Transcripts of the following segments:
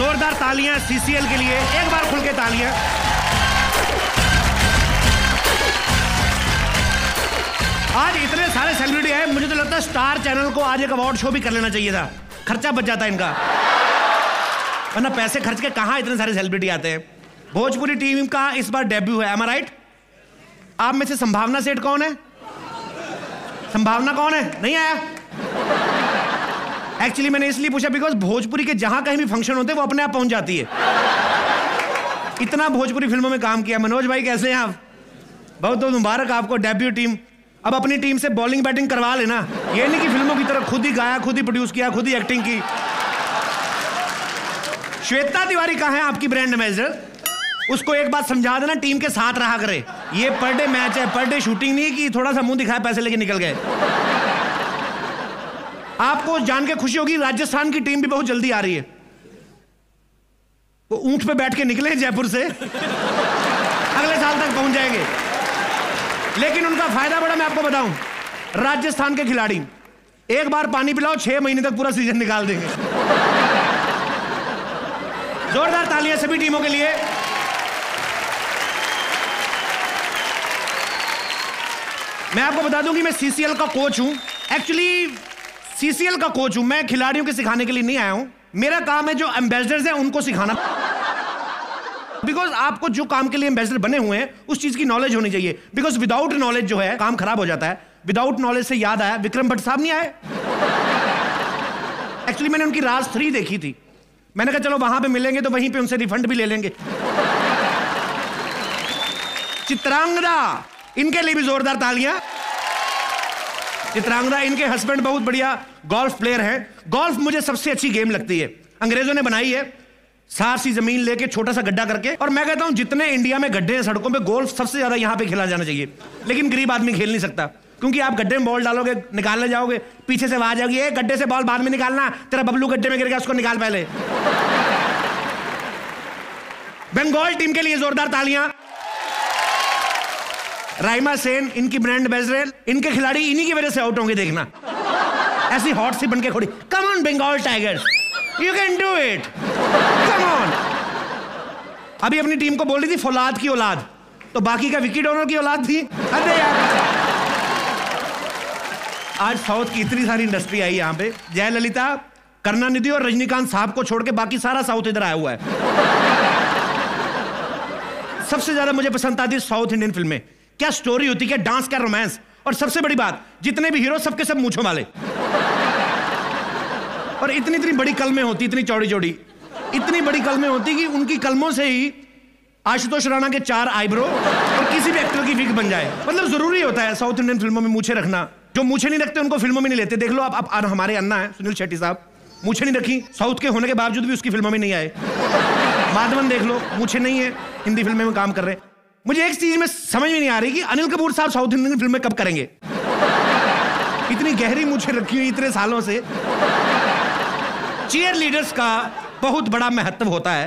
जोरदार तालियां सीसीएल के लिए, एक बार खुल के तालियां। आज इतने सारे सेलिब्रिटी हैं, मुझे तो लगता है स्टार चैनल को आज एक अवार्ड शो भी कर लेना चाहिए था, खर्चा बच जाता है इनका, वरना पैसे खर्च के कहाँ इतने सारे सेलिब्रिटी आते हैं। भोजपुरी टीम का इस बार डेब्यू है, एम आई राइट? आप में से संभावना सेठ कौन है? संभावना कौन है? नहीं आया? एक्चुअली मैंने इसलिए पूछा बिकॉज भोजपुरी के जहाँ कहीं भी फंक्शन होते हैं वो अपने आप पहुँच जाती है। इतना भोजपुरी फिल्मों में काम किया। मनोज भाई कैसे हैं आप? बहुत बहुत मुबारक आपको, डेब्यू टीम। अब अपनी टीम से बॉलिंग बैटिंग करवा लेना, ये नहीं कि फिल्मों की तरह खुद ही गाया, खुद ही प्रोड्यूस किया, खुद ही एक्टिंग की। श्वेता तिवारी कहाँ है आपकी ब्रांड एम्बेसडर? उसको एक बात समझा देना, टीम के साथ रहा करे। ये पर डे मैच है, पर डे शूटिंग नहीं कि थोड़ा सा मुंह दिखाया पैसे लेके निकल गए। आपको जान के खुशी होगी राजस्थान की टीम भी बहुत जल्दी आ रही है। वो ऊंट पे बैठ के निकले जयपुर से, अगले साल तक पहुंच जाएंगे। लेकिन उनका फायदा बड़ा मैं आपको बताऊं, राजस्थान के खिलाड़ी एक बार पानी पिलाओ 6 महीने तक पूरा सीजन निकाल देंगे। जोरदार तालियां सभी टीमों के लिए। मैं आपको बता दूं कि मैं सीसीएल का कोच हूं, एक्चुअली सीसीएल का कोच हूं मैं, खिलाड़ियों के सिखाने के लिए नहीं आया हूं। मेरा काम है जो एम्बेसडर्स हैं उनको सिखाना, बिकॉज आपको जो काम के लिए एम्बेसडर बने हुए हैं उस चीज की नॉलेज होनी चाहिए। बिकॉज विदाउट नॉलेज जो है काम खराब हो जाता है। विदाउट नॉलेज से याद आया, विक्रम भट्ट साहब नहीं आए? एक्चुअली मैंने उनकी राज 3 देखी थी, मैंने कहा चलो वहां पे मिलेंगे तो वहीं पे उनसे रिफंड भी ले लेंगे। चित्रांगदा, इनके लिए भी जोरदार तालियां। चित्रांगदा, इनके हस्बैंड बहुत बढ़िया गोल्फ प्लेयर है। गोल्फ मुझे सबसे अच्छी गेम लगती है, अंग्रेजों ने बनाई है। सारसी जमीन लेके छोटा सा गड्ढा करके, और मैं कहता हूं जितने इंडिया में गड्ढे हैं सड़कों पे, गोल्फ सबसे ज्यादा यहां पे खेला जाना चाहिए। लेकिन गरीब आदमी खेल नहीं सकता, क्योंकि आप गड्ढे में बॉल डालोगे, निकालने जाओगे, पीछे से वहां जाओगे, ए गड्ढे से बॉल बाद में निकालना, तेरा बबलू गड्ढे में गिर गया उसको निकाल पहले। बंगाल टीम के लिए जोरदार तालियां। रिमा सेन, इनकी ब्रांड एम्बेसडर। इनके खिलाड़ी इन्हीं की वजह से आउट होंगे, देखना ऐसी हॉट सी बनके खड़ी, come on Bengal tigers, you can do it, come on. अभी अपनी टीम को बोल रही थी फौलाद की औलाद, तो बाकी का विकेट डोनर की औलाद थी। अरे आज साउथ की इतनी सारी इंडस्ट्री आई यहाँ पे, जयललिता, करुणानिधि और रजनीकांत साहब को छोड़ के बाकी सारा साउथ इधर आया हुआ है। सबसे ज्यादा मुझे पसंद आती है साउथ इंडियन फिल्में, क्या स्टोरी होती, क्या डांस, क्या रोमांस, और सबसे बड़ी बात जितने भी हीरो सबके सब मूंछों वाले, और इतनी इतनी बड़ी कलमें होती, इतनी चौड़ी चौड़ी, इतनी बड़ी कलमें होती कि उनकी कलमों से ही आशुतोष राणा के 4 आईब्रो और किसी भी एक्टर की विग बन जाए। मतलब जरूरी होता है साउथ इंडियन फिल्मों में मूछे रखना, जो मूछे नहीं रखते उनको फिल्मों में नहीं लेते। देख लो आप, हमारे अन्ना है सुनील शेट्टी साहब, मूछे नहीं रखी, साउथ के होने के बावजूद भी उसकी फिल्मों में नहीं आए। माधवन देख लो, मूछे नहीं है, हिंदी फिल्में में काम कर रहे हैं। मुझे एक चीज में समझ में नहीं आ रही कि अनिल कपूर साहब साउथ इंडियन फिल्म में कब करेंगे, इतनी गहरी मूछे रखी हुई इतने सालों से। चीयर लीडर्स का बहुत बड़ा महत्व होता है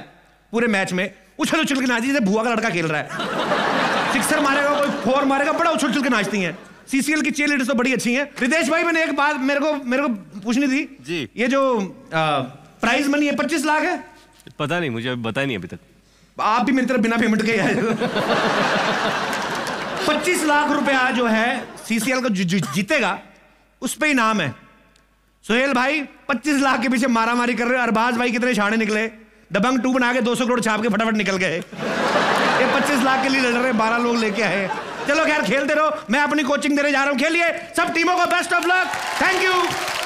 पूरे मैच में, उछल उछल के नाचती है, जैसे भुआ का लड़का खेल रहा है, सिक्सर मारेगा कोई, 4 मारेगा, बड़ा उछल उछल के नाचती हैं। सीसीएल की चीयर लीडर्स तो बड़ी अच्छी हैं। रितेश भाई, मैंने एक बात मेरे को पूछनी थी जी, ये जो प्राइज मनी है 25 लाख है? पता नहीं, मुझे बताया नहीं अभी तक। आप भी मेरी तरफ बिना पेमेंट के आए। 25 लाख रुपया जो है सीसीएल का जीतेगा उस पर इनाम है। सुहेल भाई 25 लाख के पीछे मारामारी कर रहे हो। अरबाज भाई कितने छाने निकले, दबंग 2 बना के 200 करोड़ छाप के फटाफट निकल गए। ये 25 लाख के लिए लड़ रहे, 12 लोग लेके आए। चलो खैर, खेलते रहो, मैं अपनी कोचिंग देने जा रहा हूँ, खेलिए। सब टीमों को best of luck, thank you.